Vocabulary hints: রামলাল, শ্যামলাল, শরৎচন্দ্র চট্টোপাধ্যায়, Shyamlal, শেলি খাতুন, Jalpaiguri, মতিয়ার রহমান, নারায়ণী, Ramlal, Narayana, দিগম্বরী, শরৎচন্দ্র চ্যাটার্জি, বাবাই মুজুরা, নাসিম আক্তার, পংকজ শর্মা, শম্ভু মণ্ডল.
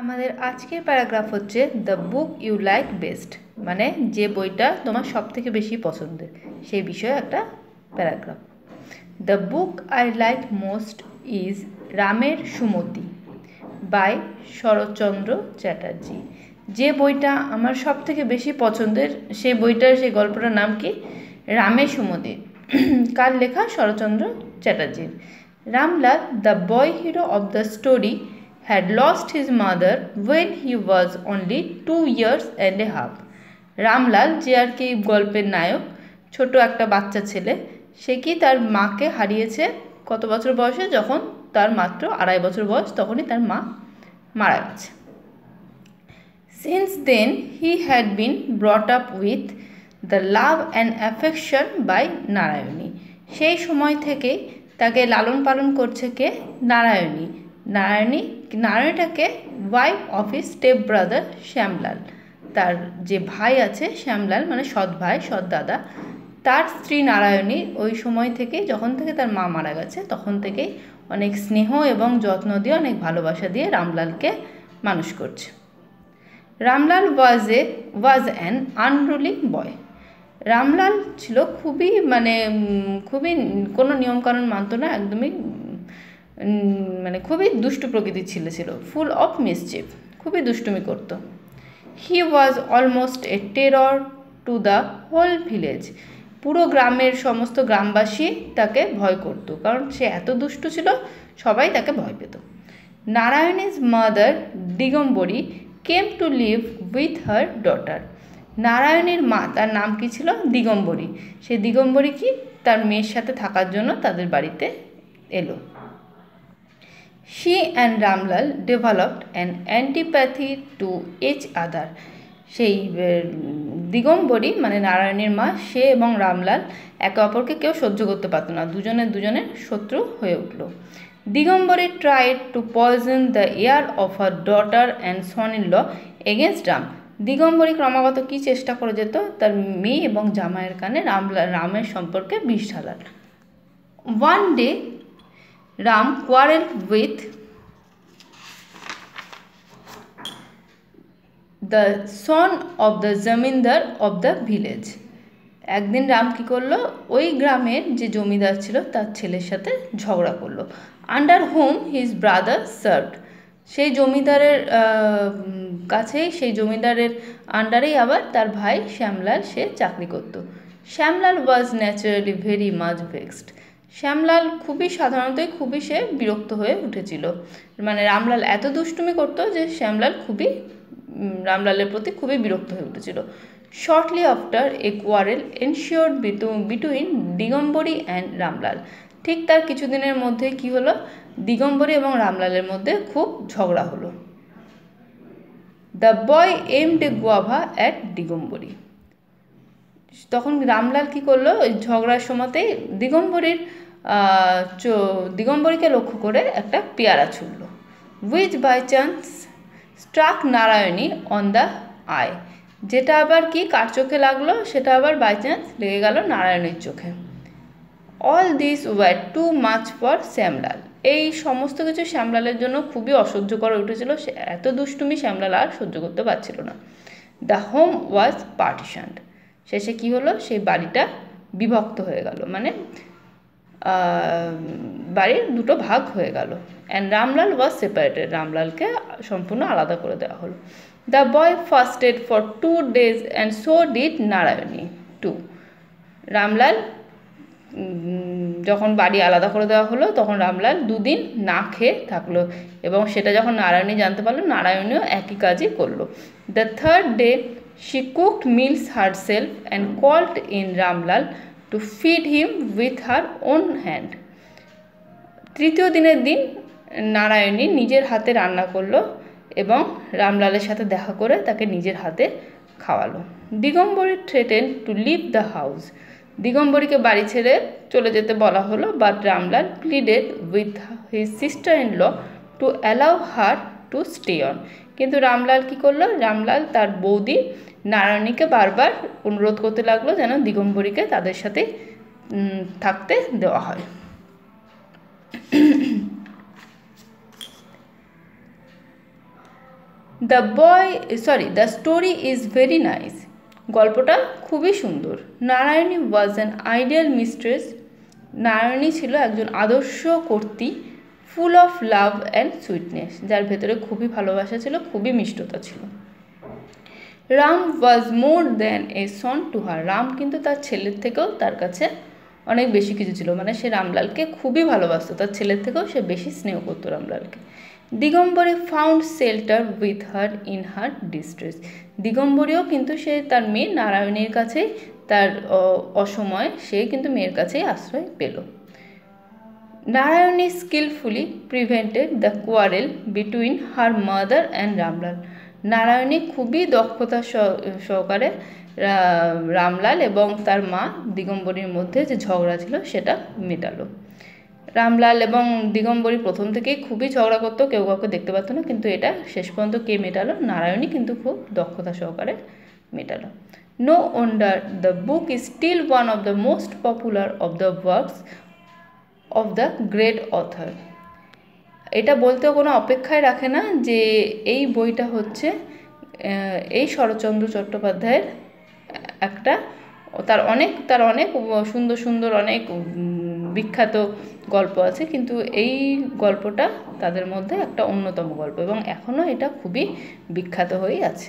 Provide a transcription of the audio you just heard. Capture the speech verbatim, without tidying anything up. आमादेर आजकेर पैराग्राफ होच्छे the book you like best माने जे बोईटा तोमार सबथेके बेशी पछंदेर सेई विषये एकटा paragraph. The book I like most is Ramer Sumati by शरৎচন্দ্র Chatterjee. जे बोईटा आमार सबथेके बेशी पछंदेर सेई बोईटार सेई गल्पटार नाम कि रामेर सुमति, कार लेखा Saratchandra Chatterjee. রামলাল the boy hero of the story had lost his mother when he was only two years and a half. Ramlal जे आर कि गल्पेर नायक छोटो एक बाच्चा छेले से कि तार मा के हारिये कत बछर बयसे जखन तार मात्र आढ़ाई बछर बयस तखनी तार मा मारा गेछे। Since then he had been brought up with the love and affection by Narayani. सेई समय थेके ताके लालन पालन करछे के नारायणी। नारायणी नारायणटाके wife of his step brother Shyamlal, तार जे भाई आछे श्यामलाल माने सद भाई सद दादा, तार स्त्री नारायणी ओई समय थेके जखन थेके तार मा मारा गेछे तखन थेके अनेक स्नेह एबं जत्न दिए अनेक भालोबासा दिए रामलालके मानुष करछे। Ramlal was a was an unruly boy. Ramlal छिलो खुबी माने खुबी कोनो नियमकानुन मानतो ना, एकदमई माने खुबी दुष्ट प्रकृतिर छिलो छिलो फुल अफ मिसचिफ, खुबी दुष्टुमी करतो। He was almost a terror to the whole village. पुरो ग्रामेर समस्त ग्रामबासी ताके भय करतो कारण से एत दुष्ट छिलो, सबाई ताके भय पेत। Narayani's mother Digambari came to live with her daughter. नारायणीर मा तार नाम कि छिलो दिगम्बरी, से दिगम्बरी कि तार मेयेर साथे थाकार जोन्नो तादेर बाड़ीते एलो। She and Ramlal developed an antipathy to each other. সেই দিগম্বরী মানে নারায়ণীর মা সে এবং রামলাল একে অপরকে কেউ সহ্য করতে পারত না, দুজনে দুজনের শত্রু হয়ে উঠল। দিগম্বরী tried to poison the ear of her daughter and son-in-law against Ram. দিগম্বরী ক্রমাগত কি চেষ্টা করে যেত তার মেয়ে এবং জামাইয়ের কানে রামলাল রামের সম্পর্কে বিষ ঢালার। One day Ram quarrelled with the son of the zamindar of the village. एक दिन राम की करलो ओई ग्रामेर जे जमीदार छिलो तार छेलेर साथे झगड़ा करलो। Under whom his brother served. সেই জমিদারের কাছেই সেই জমিদারের আন্ডারেই আবার তার ভাই শ্যামলাল সে চাকরি করত। শ্যামলাল was naturally very much vexed. শ্যামলাল খুবই সাধারণতই খুবই সে বিরক্ত হয়ে উঠেছিল, মানে রামলাল এত দুষ্টুমি করত যে শ্যামলাল খুবই রামলালের প্রতি খুবই বিরক্ত হয়ে উঠেছিল। Shortly after a quarrel ensured between দিগম্বরী and রামলাল। ঠিক তার কিছুদিনের মধ্যে কি হলো, দিগম্বরী এবং রামলালের মধ্যে খুব ঝগড়া হলো। The boy aimed a guava at দিগম্বরী। তখন রামলাল কি করলো, ওই ঝগড়ার সময়তেই দিগম্বরীর দিগম্বরীকে লক্ষ্য করে একটা পেয়ারা ছুড়লো। Which by chance struck নারায়ণী on the eye. যেটা আবার কি কার চোখে লাগলো সেটা আবার বাই চান্স লেগে গেল নারায়ণীর চোখে। All this were too much for শ্যামলাল। এই সমস্ত কিছু শ্যামলালের জন্য খুবই অসহ্যকর উঠেছিল, সে এত দুষ্টুমি শ্যামলাল আর সহ্য করতে পারছিল না। The home was partitioned. শেষে কি হলো, সেই বাড়িটা বিভক্ত হয়ে গেল, মানে বাড়ির দুটো ভাগ হয়ে গেল। And রামলাল was separated. রামলালকে সম্পূর্ণ আলাদা করে দেওয়া হলো। The boy fasted for two days and so did নারায়ণী too. রামলাল যখন বাড়ি আলাদা করে দেওয়া হলো তখন রামলাল দুদিন না খেয়ে থাকলো এবং সেটা যখন নারায়ণী জানতে পারলো নারায়ণীও একই কাজই করলো। The third day she cooked meals herself and called in Ramlal to feed him with her own hand. তৃতীয় দিনের দিন নারায়ণী নিজের হাতে রান্না করলো এবং রামলালের সাথে দেখা করে তাকে নিজের হাতে খাওয়ালো। দিগম্বরী threatened to leave the house. দিগম্বরীকে বাড়ি ছেড়ে চলে যেতে বলা হলো, but Ramlal pleaded with his sister-in-law to allow her to stay on. কিন্তু রামলাল কি করলো, রামলাল তার বৌদি নারায়ণীকে বারবার অনুরোধ করতে লাগলো যেন দিগম্বরীকে তাদের সাথে থাকতে দেওয়া হয়। The boy sorry the story is very nice, গল্পটা খুবই সুন্দর। নারায়ণী was an ideal mistress, নারায়ণী ছিল একজন আদর্শ কর্ত্রী, full of love and sweetness, যার ভেতরে খুবই ভালোবাসা ছিল, খুবই মিষ্টতা ছিল। Ram was more than a son to her, Ram কিন্তু তার ছেলের থেকেও তার কাছে অনেক বেশি কিছু ছিল, মানে সে রামলালকে খুবই ভালোবাসতো, তার ছেলের থেকেও সে বেশি স্নেহ করতো রামলালকে। দিগম্বরী found shelter with her in her distress, দিগম্বরীও কিন্তু সে তার মেয়ে নারায়ণীর কাছেই তার অসময় সে কিন্তু মেয়ের কাছেই আশ্রয় পেল। নারায়ণী skilfully prevented the quarrel between her mother and রামলাল, নারায়ণী খুবই দক্ষতা সহকারে রামলাল এবং তার মা দিগম্বরীর মধ্যে যে ঝগড়া ছিল সেটা মেটালো। রামলাল এবং দিগম্বরী প্রথম থেকেই খুবই ঝগড়া করতো, কেউ কাউকে দেখতে পারতো না, কিন্তু এটা শেষ পর্যন্ত কে মেটালো? নারায়ণী কিন্তু খুব দক্ষতা সহকারে মেটালো। No wonder the book is still one of the most popular of the works of the great author, এটা বলতেও কোনো অপেক্ষায় রাখে না যে এই বইটা হচ্ছে এই শরৎচন্দ্র চট্টোপাধ্যায়ের একটা তার অনেক তার অনেক সুন্দর সুন্দর অনেক বিখ্যাত গল্প আছে, কিন্তু এই গল্পটা তাদের মধ্যে একটা অন্যতম গল্প এবং এখনও এটা খুবই বিখ্যাত হয়েই আছে।